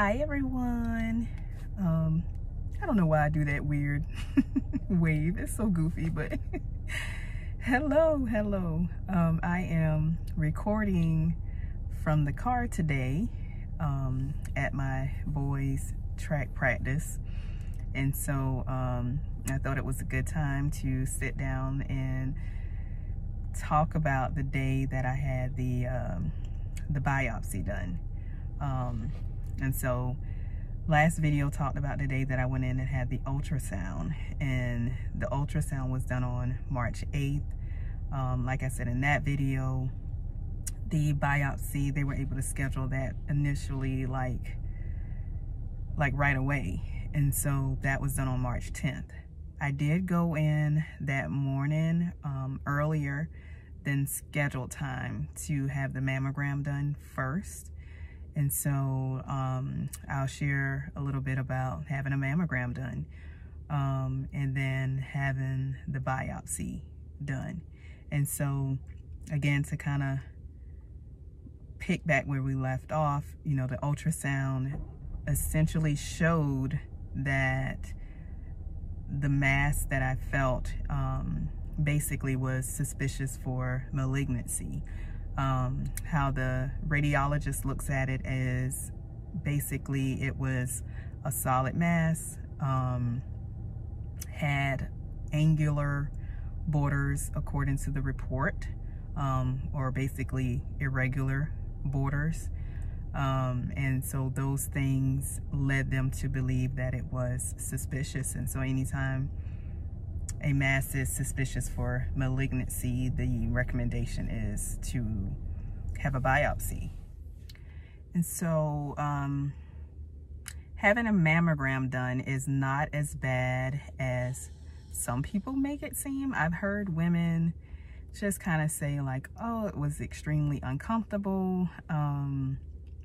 Hi everyone. I don't know why I do that weird wave. It's so goofy, but hello. I am recording from the car today at my boys' track practice, and so I thought it was a good time to sit down and talk about the day that I had the biopsy done. And so last video talked about the day that I went in and had the ultrasound, and the ultrasound was done on March 8th. Like I said in that video, the biopsy, they were able to schedule that initially like right away. And so that was done on March 10th. I did go in that morning earlier than scheduled time to have the mammogram done first. And so I'll share a little bit about having a mammogram done and then having the biopsy done. And so again, to kind of pick back where we left off, you know, the ultrasound essentially showed that the mass that I felt basically was suspicious for malignancy. How the radiologist looks at it is basically it was a solid mass, had angular borders according to the report, or basically irregular borders. And so those things led them to believe that it was suspicious. And so anytime a mass is suspicious for malignancy, the recommendation is to have a biopsy. And so having a mammogram done is not as bad as some people make it seem. I've heard women just kind of say like, oh, it was extremely uncomfortable.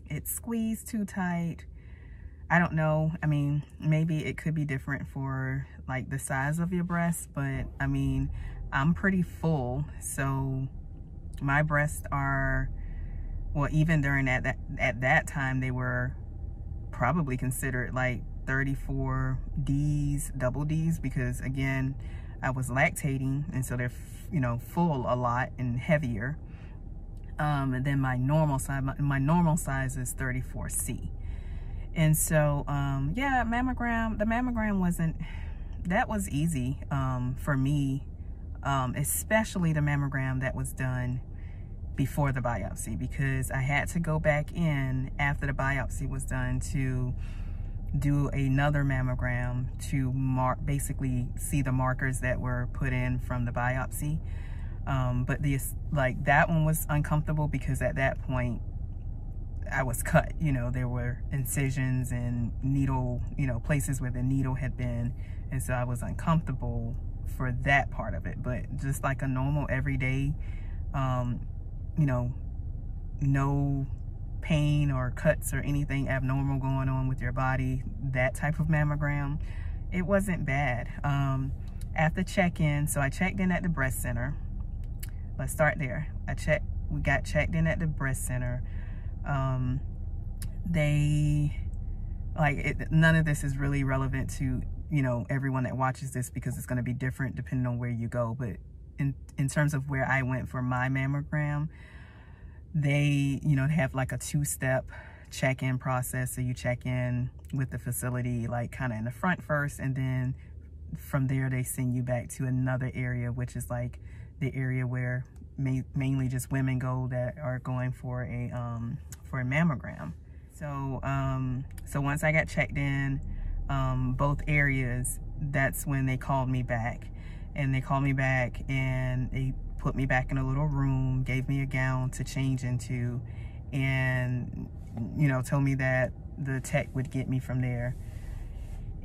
It squeezed too tight. I don't know. I mean, maybe it could be different for like the size of your breasts, but I mean, I'm pretty full. So my breasts are, well, even during at that time, they were probably considered like 34 Ds, double Ds, because again, I was lactating. And so they're, you know, full a lot and heavier. And then my normal size, my normal size is 34 C. And so, yeah, the mammogram wasn't, that was easy, for me, especially the mammogram that was done before the biopsy, because I had to go back in after the biopsy was done to do another mammogram to mark, basically see the markers that were put in from the biopsy. But this, like that one was uncomfortable because at that point, I was cut, you know, there were incisions and needle, you know, places where the needle had been. And so I was uncomfortable for that part of it. But just like a normal everyday, you know, no pain or cuts or anything abnormal going on with your body, that type of mammogram, it wasn't bad. At the check-in, so I checked in at the breast center. Let's start there. We got checked in at the breast center. They like it, none of this is really relevant to, you know, everyone that watches this because it's going to be different depending on where you go. But in terms of where I went for my mammogram, they, you know, have like a two-step check-in process. So you check in with the facility, like kind of in the front first, and then from there they send you back to another area, which is like the area where mainly just women go that are going for a mammogram. So so once I got checked in both areas, that's when they called me back, and they put me back in a little room, gave me a gown to change into, and you know, told me that the tech would get me from there.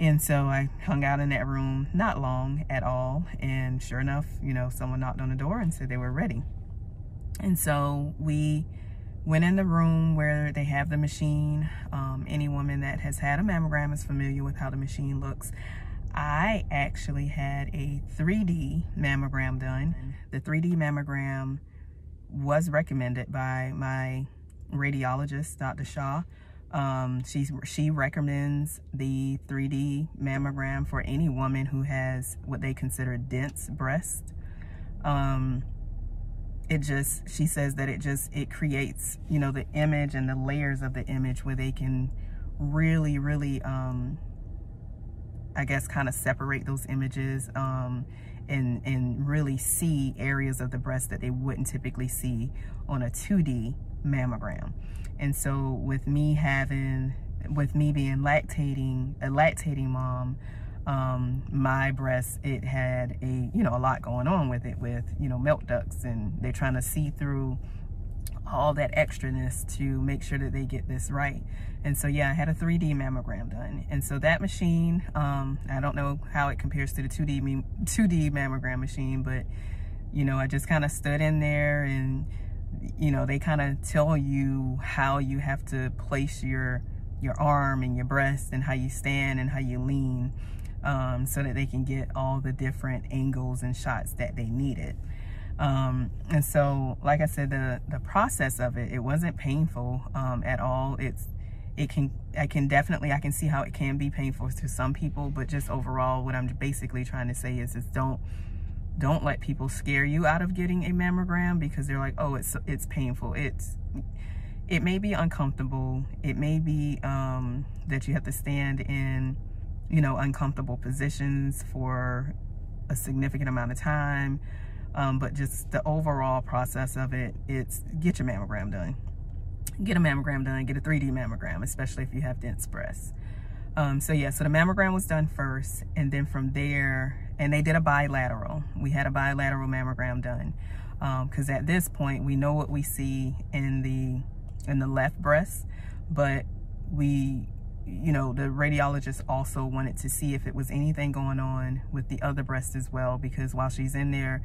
And so I hung out in that room, not long at all. And sure enough, you know, someone knocked on the door and said they were ready. And so we went in the room where they have the machine. Any woman that has had a mammogram is familiar with how the machine looks. I actually had a 3D mammogram done. The 3D mammogram was recommended by my radiologist, Dr. Shaw. She recommends the 3D mammogram for any woman who has what they consider dense breasts. She says that it creates, you know, the image and the layers of the image where they can really, really, I guess, kind of separate those images and really see areas of the breast that they wouldn't typically see on a 2D mammogram. And so with me being a lactating mom, my breasts, it had a lot going on with it, with, you know, milk ducts, and they're trying to see through all that extraness to make sure that they get this right. And so, yeah, I had a 3D mammogram done. And so that machine, I don't know how it compares to the 2D mammogram machine, but, you know, I just kind of stood in there and, you know, they kind of tell you how you have to place your arm and your breast and how you stand and how you lean, so that they can get all the different angles and shots that they needed. And so, like I said, the process of it wasn't painful at all. I can see how it can be painful to some people, but just overall, what I'm basically trying to say is don't let people scare you out of getting a mammogram, because they're like, oh, it's painful. It may be uncomfortable. It may be that you have to stand in, you know, uncomfortable positions for a significant amount of time. But just the overall process of it, it's get your mammogram done. Get a mammogram done, get a 3D mammogram, especially if you have dense breasts. So the mammogram was done first, and then from there, and they did a bilateral. We had a bilateral mammogram done, because at this point, we know what we see in the left breast, but the radiologist also wanted to see if it was anything going on with the other breast as well, because while she's in there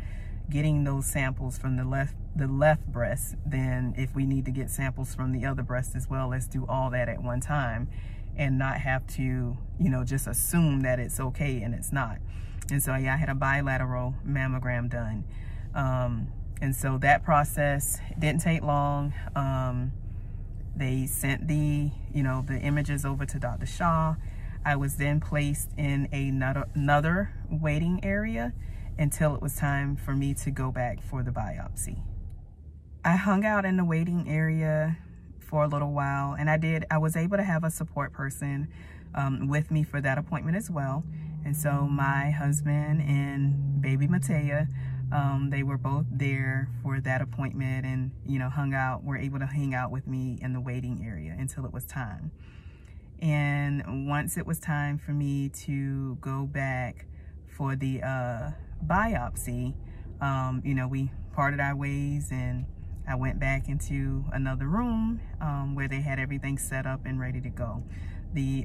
getting those samples from the left breast, then if we need to get samples from the other breast as well, let's do all that at one time and not have to, you know, just assume that it's okay and it's not. And so, yeah, I had a bilateral mammogram done. And so that process didn't take long. They sent the images over to Dr. Shaw. I was then placed in another waiting area until it was time for me to go back for the biopsy. I hung out in the waiting area for a little while, and I was able to have a support person with me for that appointment as well. And so my husband and baby Matea, they were both there for that appointment and, you know, were able to hang out with me in the waiting area until it was time. And once it was time for me to go back for the biopsy, you know, we parted our ways, and I went back into another room where they had everything set up and ready to go. The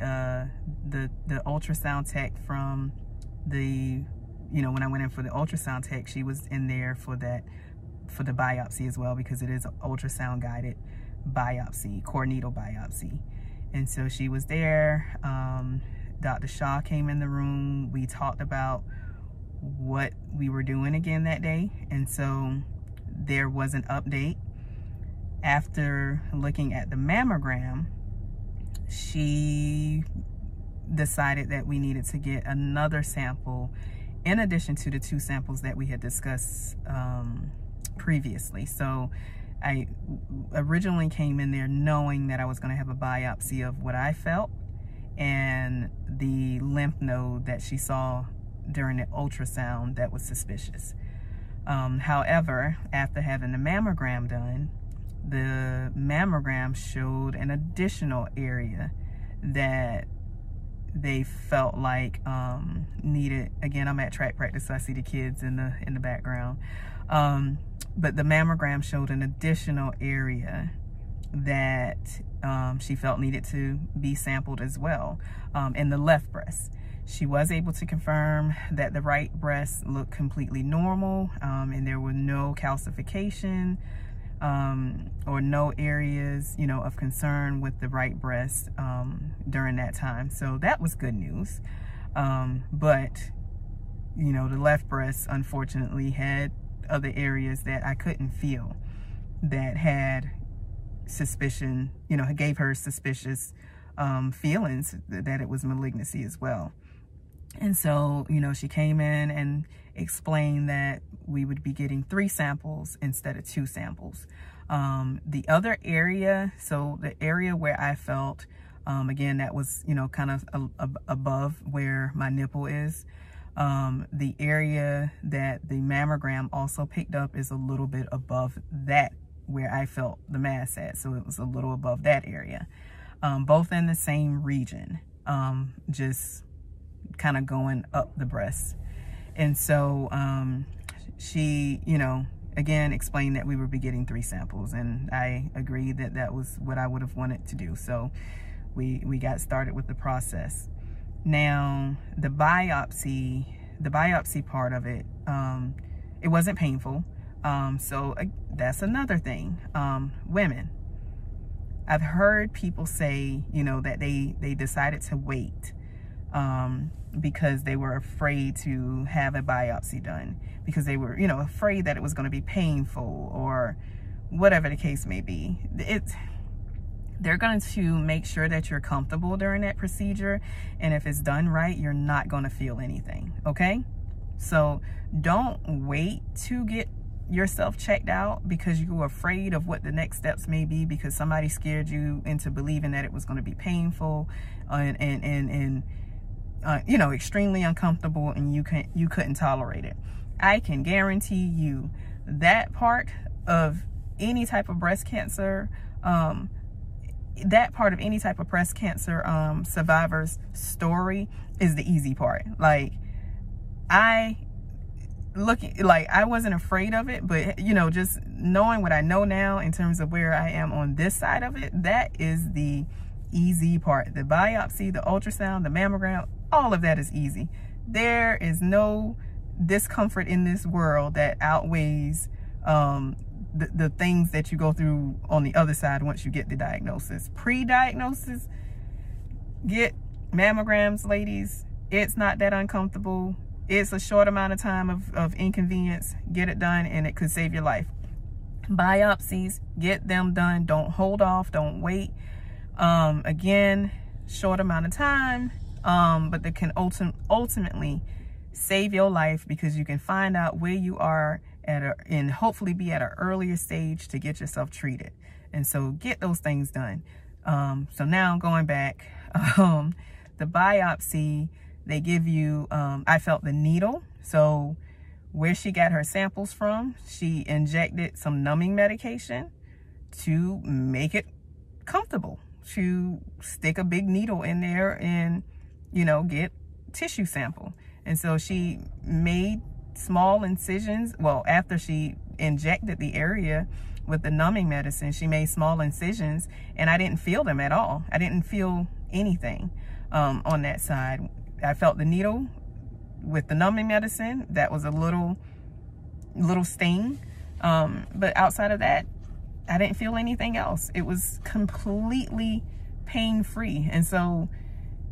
ultrasound tech from the, you know, when I went in for the ultrasound tech, she was in there for the biopsy as well, because it is an ultrasound guided biopsy, core needle biopsy. And so she was there. Dr. Shaw came in the room. We talked about what we were doing again that day. And so there was an update. After looking at the mammogram, she decided that we needed to get another sample in addition to the two samples that we had discussed previously. So I originally came in there knowing that I was going to have a biopsy of what I felt and the lymph node that she saw during the ultrasound that was suspicious. However, after having the mammogram done, the mammogram showed an additional area that they felt like needed, again, I'm at track practice, so I see the kids in the background, but the mammogram showed an additional area that she felt needed to be sampled as well, in the left breast. She was able to confirm that the right breast looked completely normal, and there were no calcification or no areas, you know, of concern with the right breast during that time. So that was good news. But, you know, the left breast unfortunately had other areas that I couldn't feel that had suspicion, gave her suspicious feelings that it was malignancy as well. And so, she came in and explained that we would be getting 3 samples instead of 2 samples. The other area, so the area where I felt, again, that was, kind of above where my nipple is. The area that the mammogram also picked up is a little bit above that where I felt the mass at. So it was a little above that area, both in the same region, just kind of going up the breast. And so she, again, explained that we would be getting 3 samples, and I agreed that that was what I would have wanted to do. So we got started with the process. Now, the biopsy part of it, it wasn't painful. So that's another thing. Women, I've heard people say, that they decided to wait because they were afraid to have a biopsy done because they were, afraid that it was going to be painful or whatever the case may be. They're going to make sure that you're comfortable during that procedure. And if it's done right, you're not going to feel anything. Okay? So don't wait to get yourself checked out because you were afraid of what the next steps may be because somebody scared you into believing that it was going to be painful and extremely uncomfortable and you couldn't tolerate it. I can guarantee you that part of any type of breast cancer, survivor's story is the easy part. Like I wasn't afraid of it, but just knowing what I know now in terms of where I am on this side of it, that is the easy part. The biopsy, the ultrasound, the mammogram, all of that is easy. There is no discomfort in this world that outweighs the things that you go through on the other side once you get the diagnosis. Pre-diagnosis, get mammograms, ladies. It's not that uncomfortable. It's a short amount of time of inconvenience. Get it done and it could save your life. Biopsies, get them done. Don't hold off. Don't wait. Again, short amount of time, but that can ultimately save your life because you can find out where you are and hopefully be at an earlier stage to get yourself treated. And so get those things done. So now going back, the biopsy, they give you, I felt the needle. So where she got her samples from, she injected some numbing medication to make it comfortable to stick a big needle in there and, get tissue sample. And so she made small incisions. Well, after she injected the area with the numbing medicine, she made small incisions and I didn't feel them at all. I didn't feel anything on that side. I felt the needle with the numbing medicine. That was a little sting. But outside of that, I didn't feel anything else. It was completely pain-free. And so,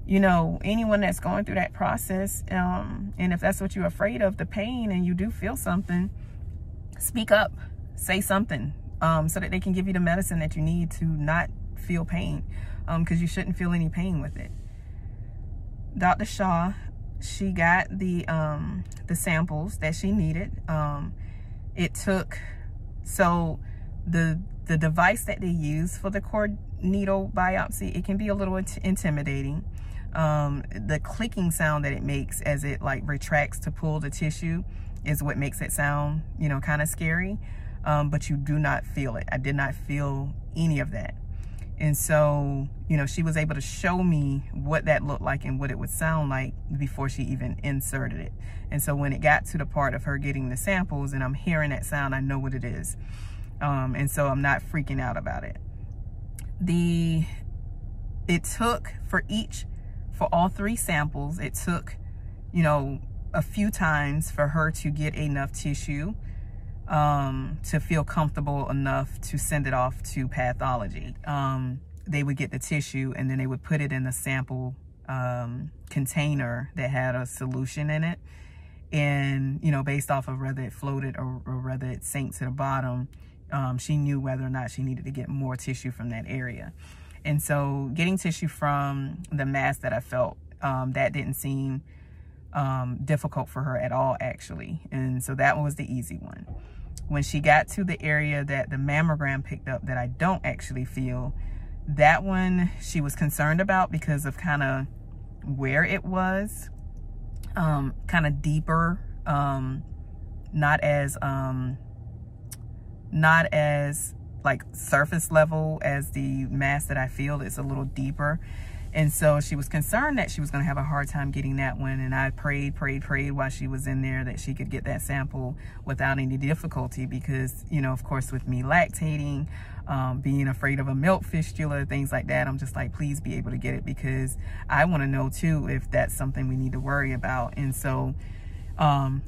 anyone that's going through that process, and if that's what you're afraid of, the pain, and you do feel something, speak up, say something, so that they can give you the medicine that you need to not feel pain, because you shouldn't feel any pain with it. Dr. Shaw, she got the samples that she needed. The device that they use for the cord needle biopsy, it can be a little intimidating. The clicking sound that it makes as it retracts to pull the tissue is what makes it sound, kind of scary. But you do not feel it. I did not feel any of that. And so, she was able to show me what that looked like and what it would sound like before she even inserted it. And so when it got to the part of her getting the samples and I'm hearing that sound, I know what it is. And so I'm not freaking out about it. It took for all 3 samples, it took, a few times for her to get enough tissue to feel comfortable enough to send it off to pathology. They would get the tissue and then they would put it in a sample container that had a solution in it. And, based off of whether it floated or whether it sank to the bottom, she knew whether or not she needed to get more tissue from that area. And so getting tissue from the mass that I felt, that didn't seem difficult for her at all, actually. And so that was the easy one. When she got to the area that the mammogram picked up that I don't actually feel, that one she was concerned about because of kind of where it was, kind of deeper, not as like surface level as the mass that I feel. It's a little deeper. And so she was concerned that she was going to have a hard time getting that one. And I prayed while she was in there that she could get that sample without any difficulty because, you know, of course, with me lactating, being afraid of a milk fistula, things like that, I'm just like, please be able to get it because I want to know too if that's something we need to worry about. And so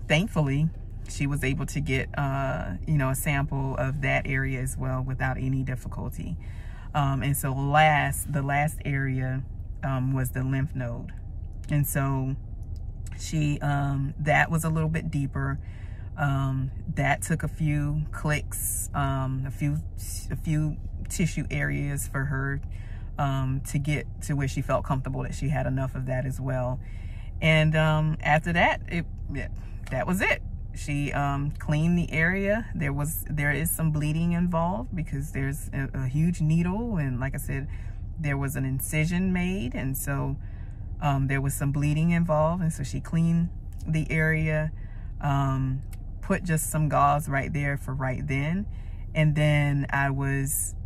thankfully, she was able to get, you know, a sample of that area as well without any difficulty. And so the last area was the lymph node. And so she, that was a little bit deeper. That took a few clicks, a few tissue areas for her to get to where she felt comfortable that she had enough of that as well. And after that, that was it. She cleaned the area. There is some bleeding involved because there's a huge needle, and like I said, there was an incision made, and so there was some bleeding involved, and so she cleaned the area, put just some gauze right there for right then, and then I was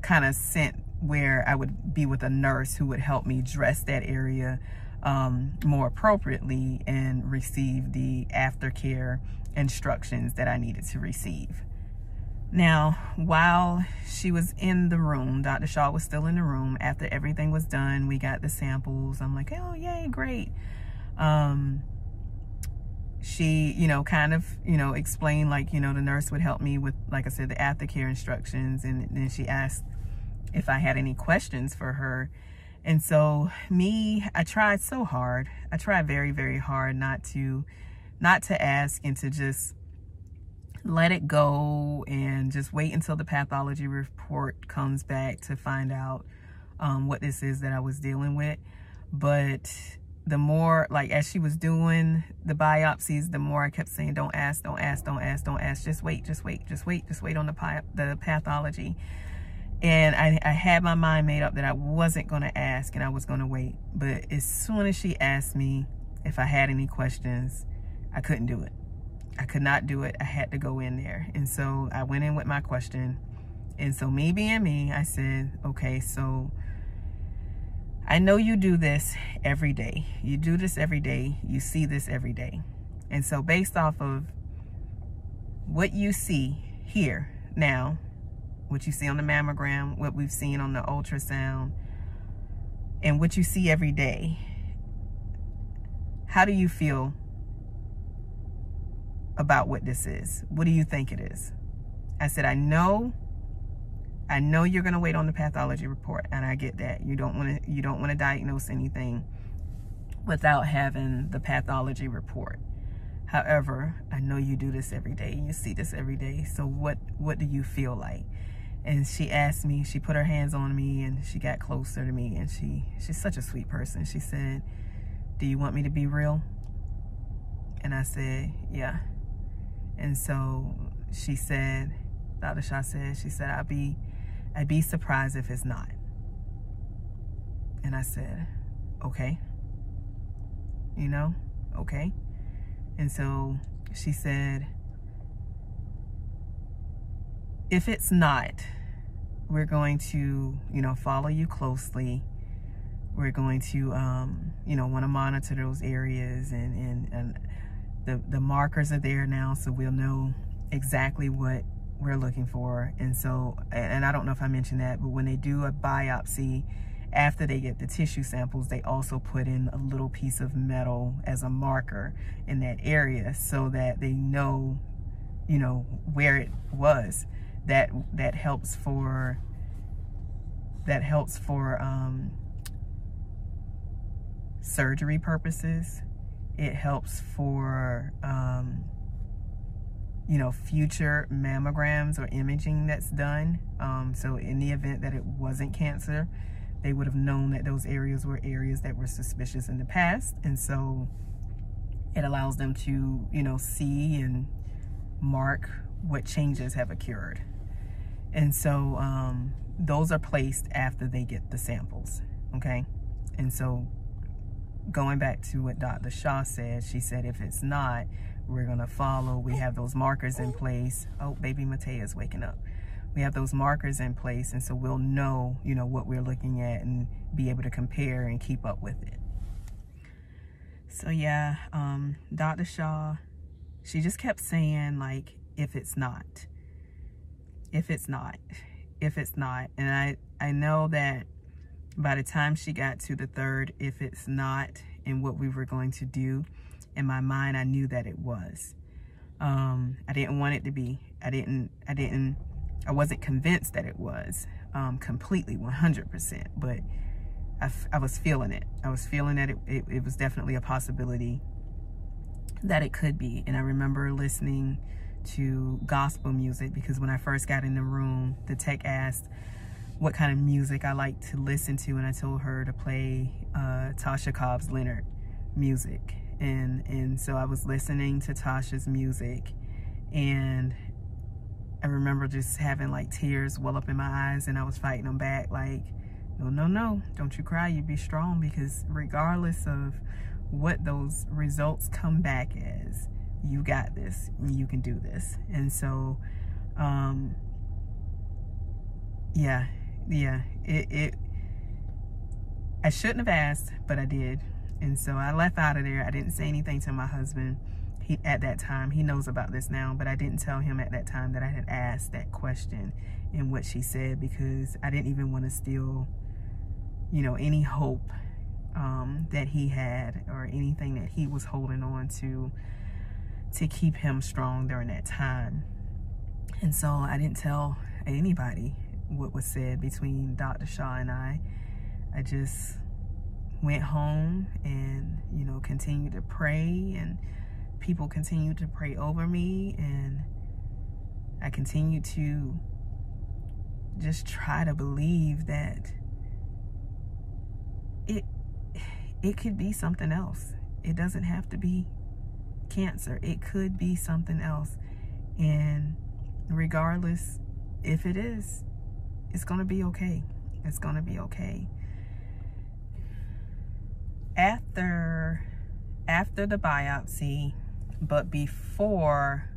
kind of sent where I would be with a nurse who would help me dress that area more appropriately and receive the aftercare instructions that I needed to receive. Now, while she was in the room, Dr. Shaw was still in the room. After everything was done, we got the samples. I'm like, oh, yay, great. She, you know, kind of, you know, explained, like, you know, the nurse would help me with, like I said, the aftercare instructions. And then she asked if I had any questions for her. And so me, I tried so hard. I tried very, very hard not to ask and to just let it go and just wait until the pathology report comes back to find out what this is that I was dealing with. But the more, like, as she was doing the biopsies, the more I kept saying, don't ask, don't ask, don't ask, don't ask. Just wait, just wait, just wait, just wait on the pathology. And I had my mind made up that I wasn't going to ask and I was going to wait. But as soon as she asked me if I had any questions, I couldn't do it. I could not do it. I had to go in there. And so I went in with my question. And so me being me, I said, okay, so I know you do this every day. You do this every day. You see this every day. And so based off of what you see here now, what you see on the mammogram, what we've seen on the ultrasound, and what you see every day, how do you feel about what this is? What do you think it is? I said, I know you're going to wait on the pathology report, and I get that. You don't want to diagnose anything without having the pathology report. However, I know you do this every day. You see this every day. So what do you feel like? And she asked me, she put her hands on me and she got closer to me, and she's such a sweet person. She said, do you want me to be real? And I said, yeah. And so she said, Dr. Shaw said, she said, I'd be surprised if it's not. And I said, okay. You know, okay. And so she said, if it's not, we're going to, you know, follow you closely. We're going to, you know, want to monitor those areas, and the markers are there now, so we'll know exactly what we're looking for. And so, and I don't know if I mentioned that, but when they do a biopsy, after they get the tissue samples, they also put in a little piece of metal as a marker in that area so that they know, you know, where it was. That helps for surgery purposes. It helps for you know, future mammograms or imaging that's done. So in the event that it wasn't cancer, they would have known that those areas were areas that were suspicious in the past. And so it allows them to, you know, see and mark what changes have occurred. And so those are placed after they get the samples, okay? And so going back to what Dr. Shaw said, she said if it's not, we're gonna follow. We have those markers in place. Oh, baby Matea is waking up. We have those markers in place, and so we'll know, you know, what we're looking at and be able to compare and keep up with it. So yeah, Dr. Shaw, she just kept saying, like, if it's not, if it's not, if it's not. And I know that by the time she got to the third, if it's not, and what we were going to do, in my mind, I knew that it was. I didn't want it to be. I wasn't convinced that it was completely 100%, but I was feeling it. I was feeling that it was definitely a possibility that it could be. And I remember listening to gospel music, because when I first got in the room, the tech asked what kind of music I like to listen to, and I told her to play Tasha Cobbs Leonard music. And so I was listening to Tasha's music, and I remember just having like tears well up in my eyes, and I was fighting them back like, no, no, no, don't you cry, you be strong, because regardless of what those results come back as, you got this, you can do this. And so, I shouldn't have asked, but I did. And so I left out of there. I didn't say anything to my husband at that time. He knows about this now, but I didn't tell him at that time that I had asked that question and what she said, because I didn't even want to steal, you know, any hope that he had or anything that he was holding on to keep him strong during that time. And so I didn't tell anybody what was said between Dr. Shaw and I. I just went home and, you know, continued to pray, and people continued to pray over me, and I continued to just try to believe that it could be something else. It doesn't have to be cancer. It could be something else, and regardless if it is, it's gonna be okay. It's gonna be okay. After the biopsy, but before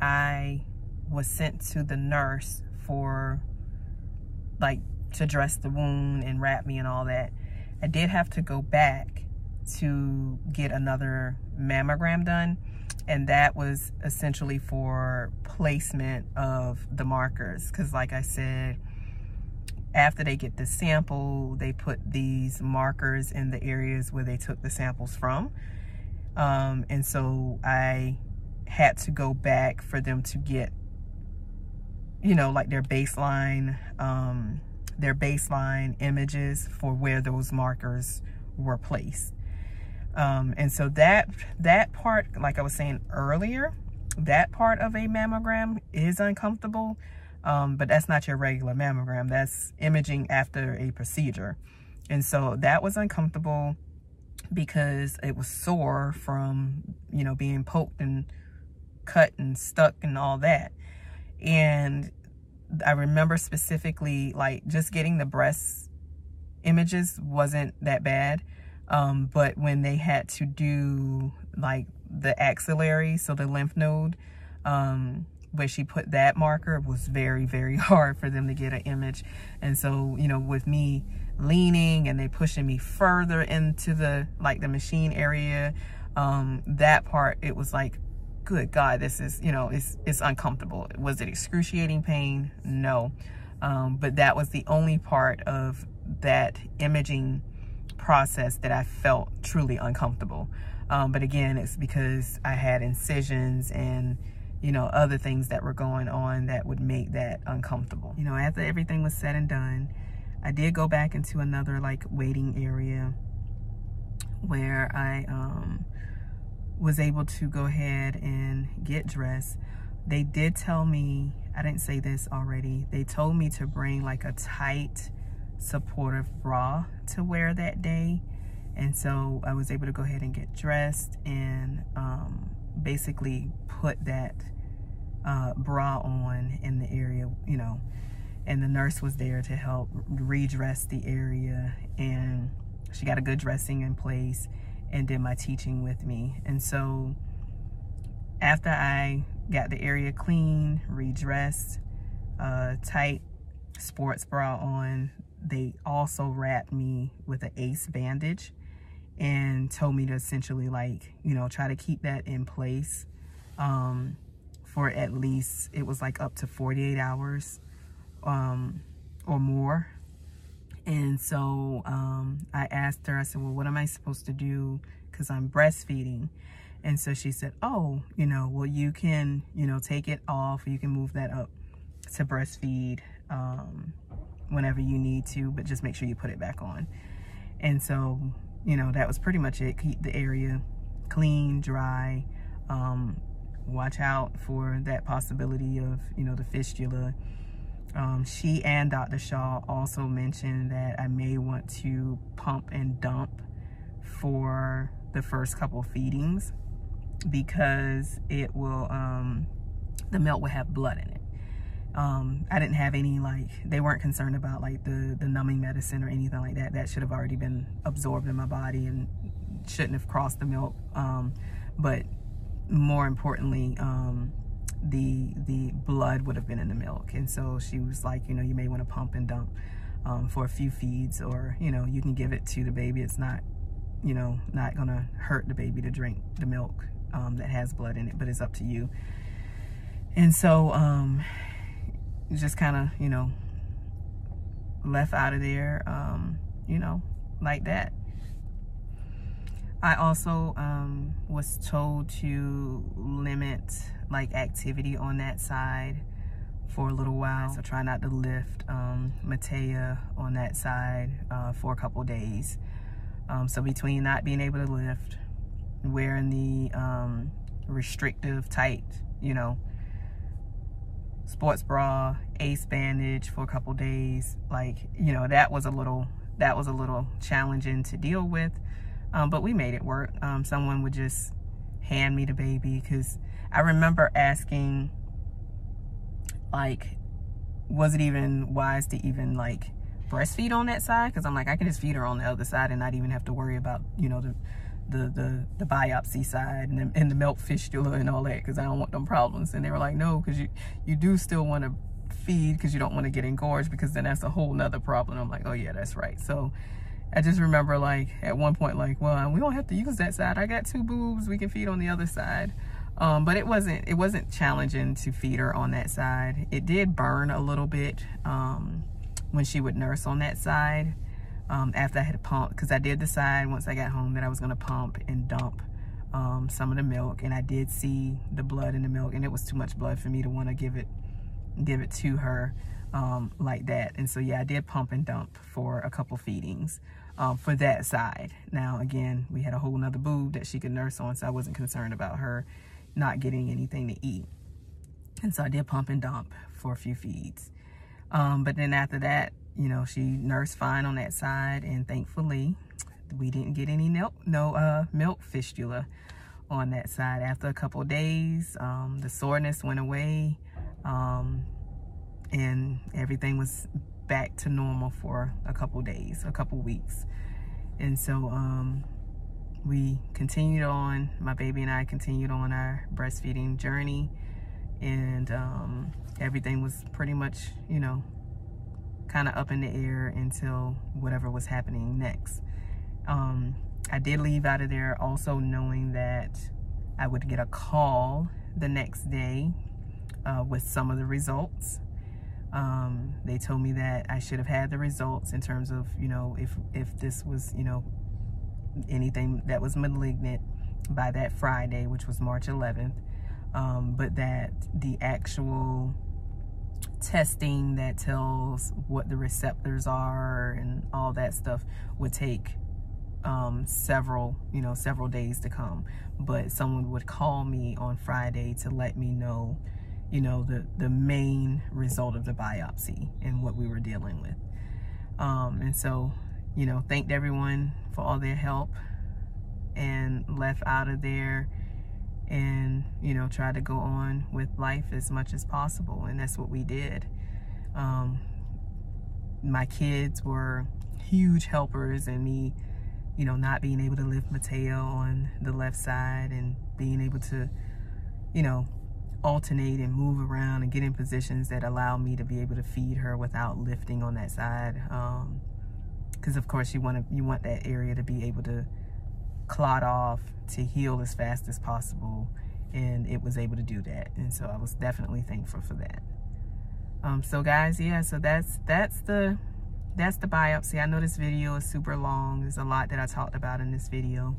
I was sent to the nurse for, like, to dress the wound and wrap me and all that, I did have to go back to get another mammogram done, and that was essentially for placement of the markers, because like I said, after they get the sample, they put these markers in the areas where they took the samples from. And so I had to go back for them to get, you know, like their baseline images for where those markers were placed. And so that part, like I was saying earlier, that part of a mammogram is uncomfortable. But that's not your regular mammogram. That's imaging after a procedure. And so that was uncomfortable because it was sore from, you know, being poked and cut and stuck and all that. And I remember specifically, like, just getting the breast images wasn't that bad. But when they had to do, like, the axillary, so the lymph node, where she put that marker, was very, very hard for them to get an image. And so, you know, with me leaning and they pushing me further into the, like, the machine area, that part, it was like, good God, this is, you know, it's uncomfortable. Was it excruciating pain? No. But that was the only part of that imaging process that I felt truly uncomfortable. But again, it's because I had incisions and, you know, other things that were going on that would make that uncomfortable. You know, after everything was said and done, I did go back into another, like, waiting area where I was able to go ahead and get dressed. They did tell me, I didn't say this already, they told me to bring like a tight supportive bra to wear that day. And so I was able to go ahead and get dressed and basically put that bra on in the area, you know, and the nurse was there to help redress the area, and she got a good dressing in place and did my teaching with me. And so after I got the area clean, redressed, tight sports bra on, they also wrapped me with an ACE bandage and told me to essentially, like, you know, try to keep that in place for at least, it was like up to 48 hours or more. And so I asked her, I said, well, what am I supposed to do? Because I'm breastfeeding. And so she said, oh, you know, well, you can, you know, take it off. You can move that up to breastfeed whenever you need to, but just make sure you put it back on. And so, you know, that was pretty much it. Keep the area clean, dry, watch out for that possibility of, you know, the fistula. She and Dr. Shaw also mentioned that I may want to pump and dump for the first couple feedings because it will, the milk will have blood in it. I didn't have any, like, they weren't concerned about like the numbing medicine or anything like that. That should have already been absorbed in my body and shouldn't have crossed the milk. But more importantly, the blood would have been in the milk. And so she was like, you know, you may want to pump and dump for a few feeds, or, you know, you can give it to the baby. It's not, you know, not gonna hurt the baby to drink the milk that has blood in it, but it's up to you. And so, just kind of, you know, left out of there, you know, like that. I also was told to limit like activity on that side for a little while. So try not to lift Matea on that side for a couple days. So between not being able to lift, wearing the restrictive tight, you know, sports bra, ACE bandage for a couple days, like, you know, that was a little challenging to deal with, but we made it work. Someone would just hand me the baby, because I remember asking, like, was it even wise to even, like, breastfeed on that side? Because I'm like, I can just feed her on the other side and not even have to worry about, you know, the biopsy side and the milk fistula and all that, because I don't want them problems. And they were like, no, because you do still want to feed, because you don't want to get engorged, because then that's a whole nother problem. I'm like, oh yeah, that's right. So I just remember, like, at one point, like, well, we don't have to use that side, I got two boobs, we can feed on the other side. But it wasn't challenging to feed her on that side. It did burn a little bit when she would nurse on that side, after I had pumped, because I did decide once I got home that I was going to pump and dump some of the milk, and I did see the blood in the milk, and it was too much blood for me to want to give it to her like that. And so yeah, I did pump and dump for a couple feedings for that side. Now again, we had a whole nother boob that she could nurse on, so I wasn't concerned about her not getting anything to eat. And so I did pump and dump for a few feeds. But then after that, you know, she nursed fine on that side, and thankfully we didn't get any milk fistula on that side. After a couple of days, the soreness went away, and everything was back to normal for a couple of days, a couple of weeks. And so we continued on, my baby and I continued on our breastfeeding journey, and everything was pretty much, you know, kind of up in the air until whatever was happening next. I did leave out of there also knowing that I would get a call the next day with some of the results. They told me that I should have had the results in terms of, you know, if this was, you know, anything that was malignant by that Friday, which was March 11th. But that the actual testing that tells what the receptors are and all that stuff would take several days to come. But someone would call me on Friday to let me know, you know, the main result of the biopsy and what we were dealing with. And so, you know, thanked everyone for all their help and left out of there and, you know, tried to go on with life as much as possible. And that's what we did. My kids were huge helpers in me, you know, not being able to lift Matea on the left side and being able to, you know, alternate and move around and get in positions that allow me to be able to feed her without lifting on that side. Because of course you want that area to be able to clot off, to heal as fast as possible, and it was able to do that. And so I was definitely thankful for that. So guys, yeah, so that's the biopsy. I know this video is super long. There's a lot that I talked about in this video.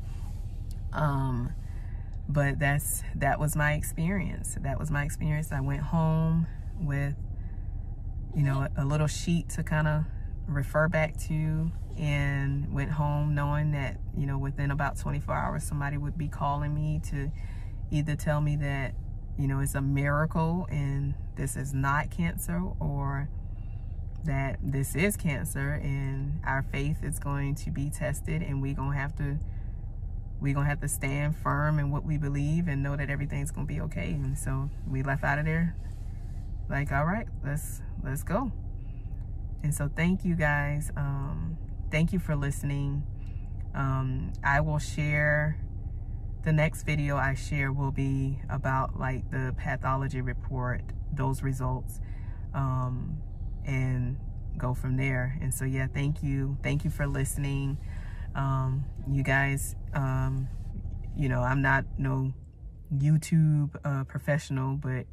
But that was my experience. That was my experience. I went home with, you know, a little sheet to kind of refer back to, and went home knowing that, you know, within about 24 hours, somebody would be calling me to either tell me that, you know, it's a miracle and this is not cancer, or that this is cancer and our faith is going to be tested, and we're going to have to stand firm in what we believe and know that everything's going to be okay. And so we left out of there like, all right, let's go. And so thank you guys. Thank you for listening. I will share, the next video I share will be about like the pathology report, those results, and go from there. And so, yeah, thank you. Thank you for listening. You guys, you know, I'm not no YouTube professional, but,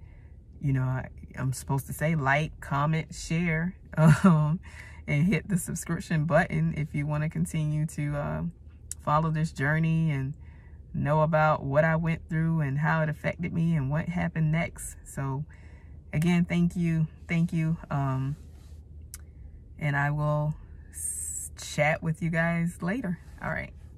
you know, I'm supposed to say like, comment, share, and hit the subscription button if you want to continue to follow this journey and know about what I went through and how it affected me and what happened next. So again, thank you. Thank you. And I will chat with you guys later. All right.